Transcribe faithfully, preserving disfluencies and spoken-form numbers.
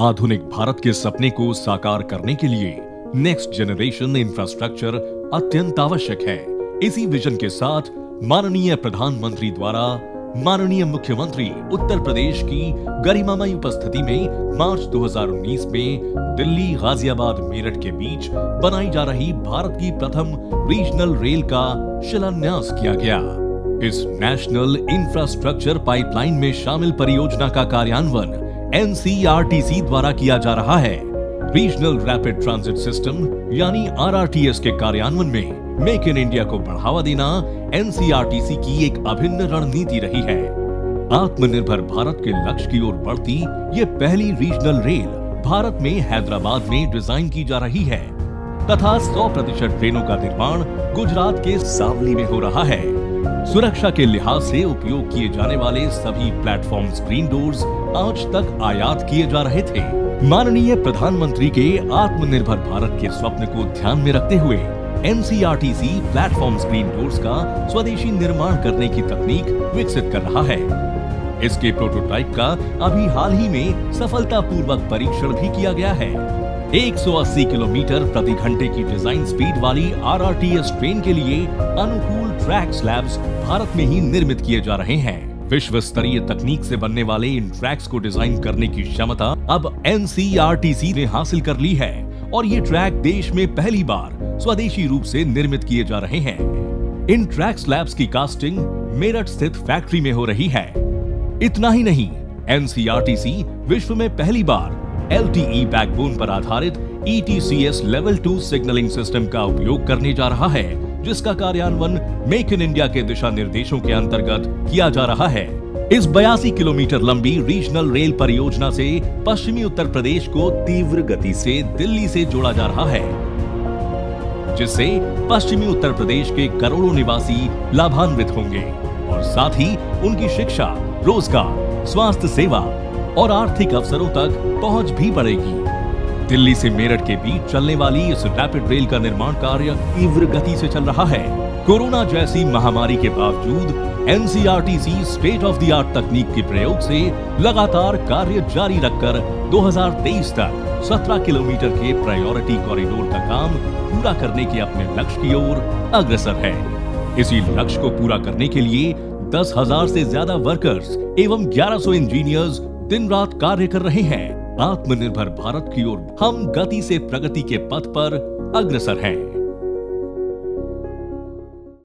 आधुनिक भारत के सपने को साकार करने के लिए नेक्स्ट जनरेशन इंफ्रास्ट्रक्चर अत्यंत आवश्यक है। इसी विजन के साथ माननीय प्रधानमंत्री द्वारा माननीय मुख्यमंत्री उत्तर प्रदेश की गरिमामयी उपस्थिति में मार्च दो हज़ार उन्नीस में दिल्ली गाजियाबाद मेरठ के बीच बनाई जा रही भारत की प्रथम रीजनल रेल का शिलान्यास किया गया। इस नेशनल इंफ्रास्ट्रक्चर पाइपलाइन में शामिल परियोजना का कार्यान्वयन N C R T C द्वारा किया जा रहा है। रीजनल रैपिड ट्रांजिट सिस्टम यानी आर आर टी एस के कार्यान्वयन में मेक इन इंडिया को बढ़ावा देना N C R T C की एक अभिन्न रणनीति रही है। आत्मनिर्भर भारत के लक्ष्य की ओर बढ़ती ये पहली रीजनल रेल भारत में हैदराबाद में डिजाइन की जा रही है तथा सौ प्रतिशत ट्रेनों का निर्माण गुजरात के सावली में हो रहा है। सुरक्षा के लिहाज से उपयोग किए जाने वाले सभी प्लेटफॉर्म स्क्रीन डोर्स आज तक आयात किए जा रहे थे। माननीय प्रधानमंत्री के आत्मनिर्भर भारत के स्वप्न को ध्यान में रखते हुए N C R T C platform screen doors का स्वदेशी निर्माण करने की तकनीक विकसित कर रहा है। इसके प्रोटोटाइप का अभी हाल ही में सफलतापूर्वक परीक्षण भी किया गया है। एक सौ अस्सी किलोमीटर प्रति घंटे की डिजाइन स्पीड वाली R R T S train के लिए अनुकूल ट्रैक स्लैब्स भारत में ही निर्मित किए जा रहे हैं। विश्व स्तरीय तकनीक से बनने वाले इन ट्रैक्स को डिजाइन करने की क्षमता अब N C R T C ने हासिल कर ली है और ये ट्रैक देश में पहली बार स्वदेशी रूप से निर्मित किए जा रहे हैं। इन ट्रैक स्लैब्स की कास्टिंग मेरठ स्थित फैक्ट्री में हो रही है। इतना ही नहीं, N C R T C विश्व में पहली बार एल टी ई बैकबोन पर आधारित E T C S level two signalling system का उपयोग करने जा रहा है, जिसका कार्यान्वयन मेक इन इंडिया के दिशा निर्देशों के अंतर्गत किया जा रहा है। इस बयासी किलोमीटर लंबी रीजनल रेल परियोजना से पश्चिमी उत्तर प्रदेश को तीव्र गति से दिल्ली से जोड़ा जा रहा है, जिससे पश्चिमी उत्तर प्रदेश के करोड़ों निवासी लाभान्वित होंगे और साथ ही उनकी शिक्षा, रोजगार, स्वास्थ्य सेवा और आर्थिक अवसरों तक पहुंच भी बढ़ेगी। दिल्ली से मेरठ के बीच चलने वाली इस रैपिड रेल का निर्माण कार्य तीव्र गति से चल रहा है। कोरोना जैसी महामारी के बावजूद N C R T C state of the art तकनीक के प्रयोग से लगातार कार्य जारी रखकर दो हज़ार तेईस तक सत्रह किलोमीटर के प्रायोरिटी कॉरिडोर का काम पूरा करने के अपने लक्ष्य की ओर अग्रसर है। इसी लक्ष्य को पूरा करने के लिए दस हज़ार से ज्यादा वर्कर्स एवं ग्यारह सौ इंजीनियर्स दिन रात कार्य कर रहे हैं। आत्मनिर्भर भारत की ओर हम गति से प्रगति के पथ पर अग्रसर हैं।